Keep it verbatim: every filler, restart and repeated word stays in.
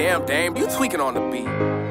Damn, damn, you tweaking on the beat.